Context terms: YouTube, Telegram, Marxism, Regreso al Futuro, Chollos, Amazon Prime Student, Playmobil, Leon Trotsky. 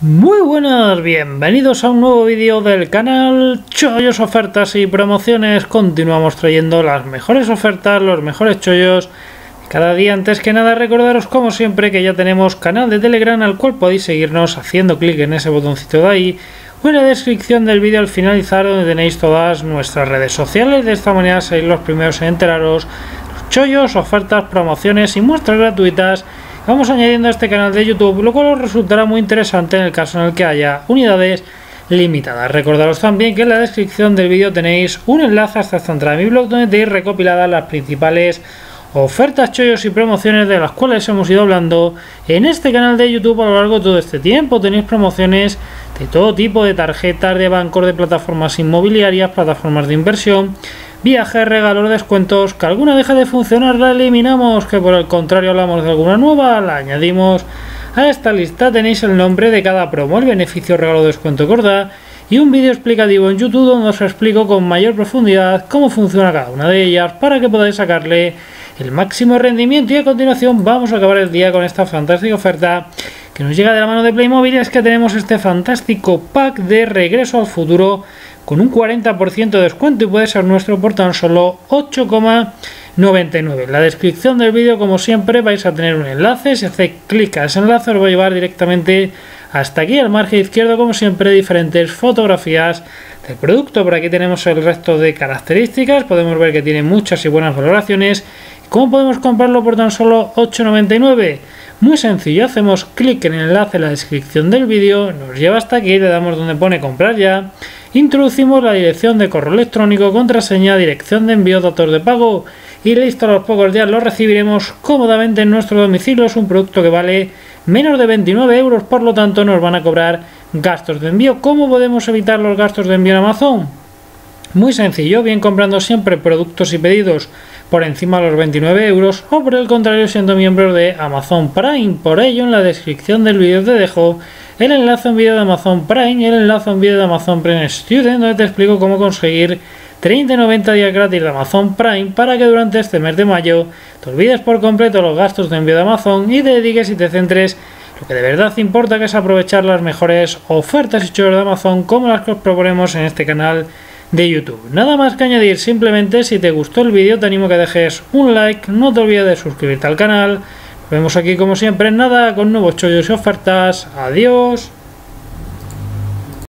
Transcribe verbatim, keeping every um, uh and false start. Muy buenas, bienvenidos a un nuevo vídeo del canal Chollos, Ofertas y Promociones. Continuamos trayendo las mejores ofertas, los mejores chollos cada día. Antes que nada, recordaros como siempre que ya tenemos canal de Telegram al cual podéis seguirnos haciendo clic en ese botoncito de ahí o en la descripción del vídeo al finalizar, donde tenéis todas nuestras redes sociales. De esta manera seréis los primeros en enteraros los chollos, ofertas, promociones y muestras gratuitas. Vamos añadiendo a este canal de YouTube, lo cual os resultará muy interesante en el caso en el que haya unidades limitadas. Recordaros también que en la descripción del vídeo tenéis un enlace hasta esta entrada de mi blog, donde tenéis recopiladas las principales ofertas, chollos y promociones de las cuales hemos ido hablando en este canal de YouTube a lo largo de todo este tiempo. Tenéis promociones de todo tipo, de tarjetas, de bancos, de plataformas inmobiliarias, plataformas de inversión, viajes, regalos, descuentos. Que alguna deja de funcionar, la eliminamos; que por el contrario hablamos de alguna nueva, la añadimos. A esta lista tenéis el nombre de cada promo, el beneficio, regalo, descuento que os da, y un vídeo explicativo en YouTube donde os explico con mayor profundidad cómo funciona cada una de ellas para que podáis sacarle el máximo rendimiento. Y a continuación vamos a acabar el día con esta fantástica oferta que nos llega de la mano de Playmobil. Es que tenemos este fantástico pack de Regreso al Futuro con un cuarenta por ciento de descuento, y puede ser nuestro por tan solo ocho con noventa y nueve. En la descripción del vídeo, como siempre, vais a tener un enlace. Si hacéis clic a ese enlace, os va a llevar directamente hasta aquí, al margen izquierdo, como siempre, diferentes fotografías del producto. Por aquí tenemos el resto de características. Podemos ver que tiene muchas y buenas valoraciones. ¿Cómo podemos comprarlo por tan solo ocho con noventa y nueve? Muy sencillo, hacemos clic en el enlace en la descripción del vídeo, nos lleva hasta aquí, le damos donde pone comprar ya. Introducimos la dirección de correo electrónico, contraseña, dirección de envío, datos de pago y listo. A los pocos días lo recibiremos cómodamente en nuestro domicilio. Es un producto que vale menos de veintinueve euros, por lo tanto nos van a cobrar gastos de envío. ¿Cómo podemos evitar los gastos de envío en Amazon? Muy sencillo, bien comprando siempre productos y pedidos por encima de los veintinueve euros, o por el contrario siendo miembros de Amazon Prime. Por ello, en la descripción del vídeo te dejo el enlace a un vídeo de Amazon Prime y el enlace a un vídeo de Amazon Prime Student, donde te explico cómo conseguir treinta y noventa días gratis de Amazon Prime para que durante este mes de mayo te olvides por completo los gastos de envío de Amazon y te dediques y te centres lo que de verdad te importa, que es aprovechar las mejores ofertas y chollos de Amazon como las que os proponemos en este canal de YouTube. Nada más que añadir, simplemente si te gustó el vídeo te animo a que dejes un like, no te olvides de suscribirte al canal. Nos vemos aquí como siempre en nada con nuevos chollos y ofertas. Adiós.